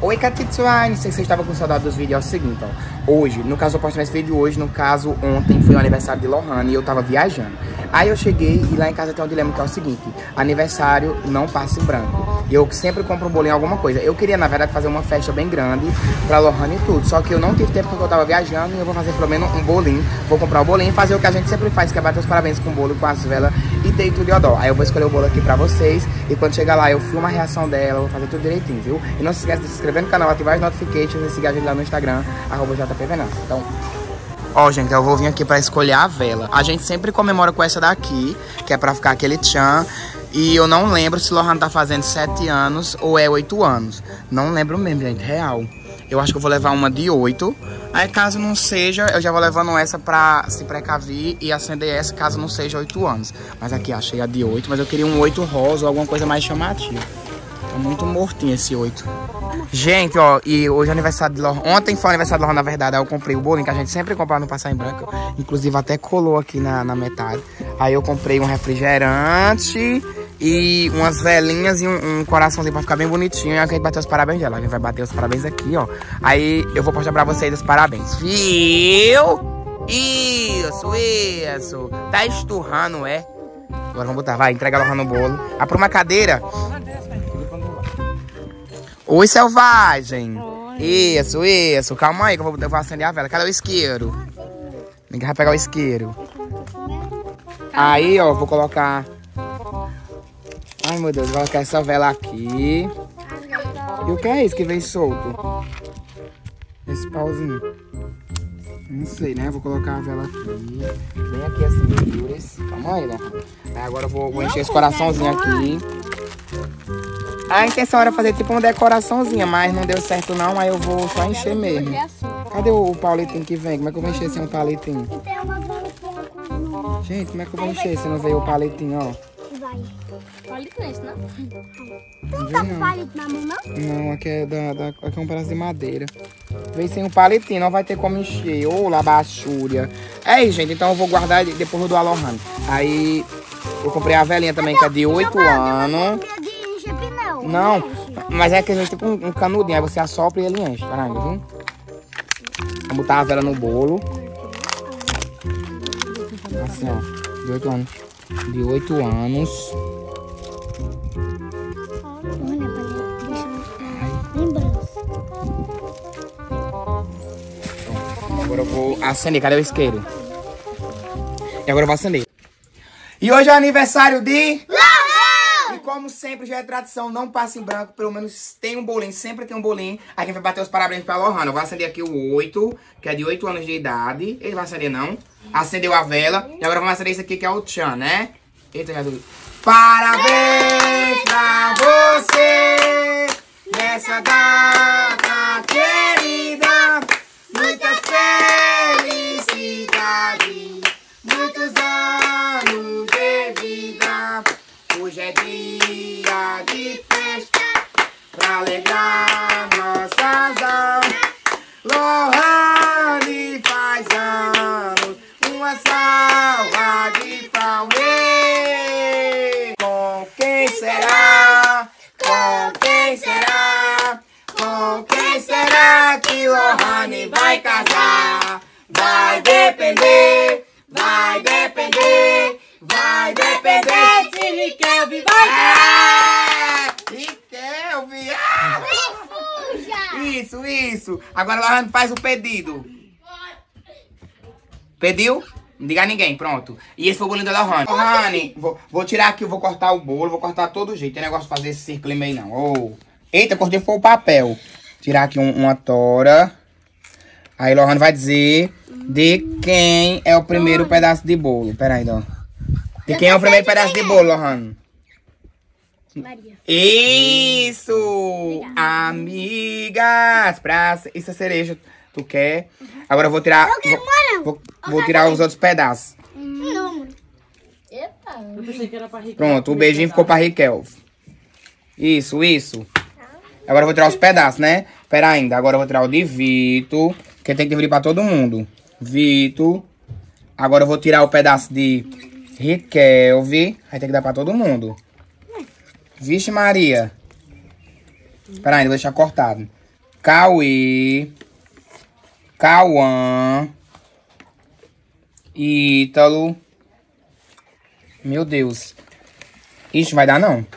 Oi, Katitsuai, não sei se você estava com saudade dos vídeos, é o seguinte, ó. Hoje, no caso eu postei esse vídeo hoje, no caso ontem foi o aniversário de Lohan e eu tava viajando. Aí eu cheguei e lá em casa tem um dilema que é o seguinte, aniversário não passa em branco. Eu sempre compro um bolinho, alguma coisa. Eu queria, na verdade, fazer uma festa bem grande pra Lohan e tudo, só que eu não tive tempo porque eu tava viajando e eu vou fazer pelo menos um bolinho. Vou comprar o bolinho e fazer o que a gente sempre faz, que é bater os parabéns com o bolo, com as velas e ter tudo de odó. Aí eu vou escolher o bolo aqui pra vocês e quando chegar lá eu filmo a reação dela, vou fazer tudo direitinho, viu? E não se esquece de se inscrever no canal, ativar as notifications e seguir a gente lá no Instagram, @JP Venancios. Então, ó, gente, eu vou vir aqui pra escolher a vela. A gente sempre comemora com essa daqui, que é pra ficar aquele tchan. E eu não lembro se Lohan tá fazendo 7 anos ou é 8 anos. Não lembro mesmo, gente, real. Eu acho que eu vou levar uma de 8. Aí caso não seja, eu já vou levando essa pra se precavir e acender essa caso não seja 8 anos. Mas aqui, achei a de 8, mas eu queria um 8 rosa ou alguma coisa mais chamativa. Tá muito mortinho esse 8. Gente, ó, e hoje é aniversário de Lohan. Ontem foi o aniversário de Lohan, na verdade. Aí eu comprei o bolinho que a gente sempre compra no Passar em Branco. Inclusive até colou aqui na metade. Aí eu comprei um refrigerante e umas velinhas e um coraçãozinho pra ficar bem bonitinho. E aí a gente bateu os parabéns dela. A gente vai bater os parabéns aqui, ó. Aí eu vou postar pra vocês os parabéns. Viu? Isso, isso. Tá esturrando, é? Agora vamos botar, vai, entrega Lohan no bolo. Apruma a cadeira. Oi, selvagem! Oi. Isso, isso. Calma aí que eu vou acender a vela. Cadê o isqueiro? Ninguém vai pegar o isqueiro. Aí, ó, vou colocar... Ai, meu Deus, vou colocar essa vela aqui. E o que é isso que vem solto? Esse pauzinho. Não sei, né? Vou colocar a vela aqui. Bem aqui, assim, meu. Calma aí, né? Aí agora eu vou encher esse coraçãozinho aqui. A intenção era fazer tipo uma decoraçãozinha, mas não deu certo não, aí eu vou só encher mesmo. Cadê o palitinho que vem? Como é que eu vou encher sem um palitinho? Gente, como é que eu vou encher se não veio o palitinho, ó? Vai. Palito nesse, não? Tu não tá com palito na mão, não? Não, aqui é um pedaço de madeira. Veio sem um palitinho, não vai ter como encher. Ô, labachúria. É isso, gente, então eu vou guardar depois do Lohan. Aí eu comprei a velhinha também, que é de 8 anos. Não, mas é que a gente tem tipo um canudinho, aí você assopra e ele enche, caramba, viu? Vamos botar a vela no bolo. Assim, ó, de 8 anos. De 8 anos. Agora eu vou acender, cadê o isqueiro? E agora eu vou acender. E hoje é aniversário de... E como sempre, já é tradição, não passa em branco, pelo menos tem um bolinho, sempre tem um bolinho. A gente vai bater os parabéns pra Lohan. Eu vou acender aqui o 8, que é de 8 anos de idade. Ele vai acender não. Acendeu a vela. E agora vamos acender esse aqui, que é o tchan, né? Eita, Jesus. Parabéns pra você, nessa data querida. Muitas felicidades, muitos anos de vida. Hoje é dia de festa pra alegrar nossas almas. Lorrany faz anos, uma salva de palmeira. Com quem será? Com quem será? Com quem será que Lorrany vai casar? Vai depender, vai depender. Vai depender se Riquelvi vai ganhar! Riquelvi! Ah! Fuja! Isso, isso! Agora Lohan faz o pedido. Pediu? Não diga a ninguém, pronto. E esse foi o bolinho da Lohan. Lohan, vou tirar aqui, vou cortar o bolo, vou cortar todo jeito. Tem negócio de fazer esse círculo em meio não. Oh. Eita, cortei foi o papel. Tirar aqui uma tora. Aí Lohan vai dizer de quem é o primeiro pedaço de bolo. Pera aí, ó. De quem é o primeiro pedaço de bolo, Lohan? Maria. Isso! Obrigada. Amigas, praça. Isso é cereja. Tu quer? Uhum. Agora eu vou tirar. Eu quero morango. Vou tirar os outros pedaços. Não. Eita. Eu pensei que era pra Riquelvi. Pronto, o beijinho ficou pra Riquelvi. Isso, isso. Agora eu vou tirar os pedaços, né? Pera ainda. Agora eu vou tirar o de Vito. Porque tem que dividir pra todo mundo. Vito. Agora eu vou tirar o pedaço de Riquelvi. Aí tem que dar pra todo mundo. Vixe Maria. Pera aí, vou deixar cortado. Cauê, Cauã, Ítalo. Meu Deus. Ixi, vai dar não.